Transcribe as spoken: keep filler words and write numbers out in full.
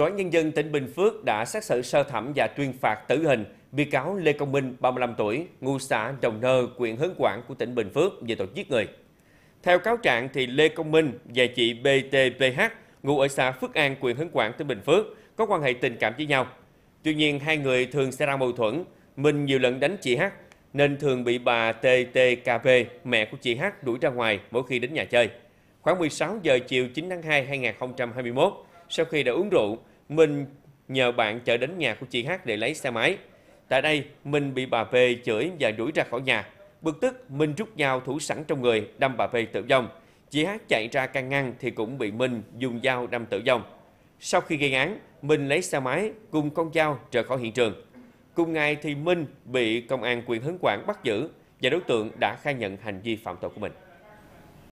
Tòa án Nhân dân tỉnh Bình Phước đã xét xử sơ thẩm và tuyên phạt tử hình bị cáo Lê Công Minh, ba mươi lăm tuổi, ngụ xã Đồng Nơ, huyện Hớn Quản của tỉnh Bình Phước về tội giết người. Theo cáo trạng, thì Lê Công Minh và chị bê tê pê hát, ngụ ở xã Phước An, huyện Hớn Quản, tỉnh Bình Phước, có quan hệ tình cảm với nhau. Tuy nhiên, hai người thường xảy ra mâu thuẫn. Minh nhiều lần đánh chị H, nên thường bị bà tê tê ca pê, mẹ của chị H, đuổi ra ngoài mỗi khi đến nhà chơi. Khoảng mười sáu giờ chiều chín tháng hai năm hai nghìn không trăm hai mươi mốt, sau khi đã uống rượu, Minh nhờ bạn chở đến nhà của chị H để lấy xe máy. Tại đây, Minh bị bà P chửi và đuổi ra khỏi nhà. Bực tức, Minh rút dao thủ sẵn trong người đâm bà P tử vong. Chị H chạy ra can ngăn thì cũng bị Minh dùng dao đâm tử vong. Sau khi gây án, Minh lấy xe máy cùng con dao rời khỏi hiện trường. Cùng ngày thì Minh bị công an huyện Hớn Quản bắt giữ và đối tượng đã khai nhận hành vi phạm tội của mình.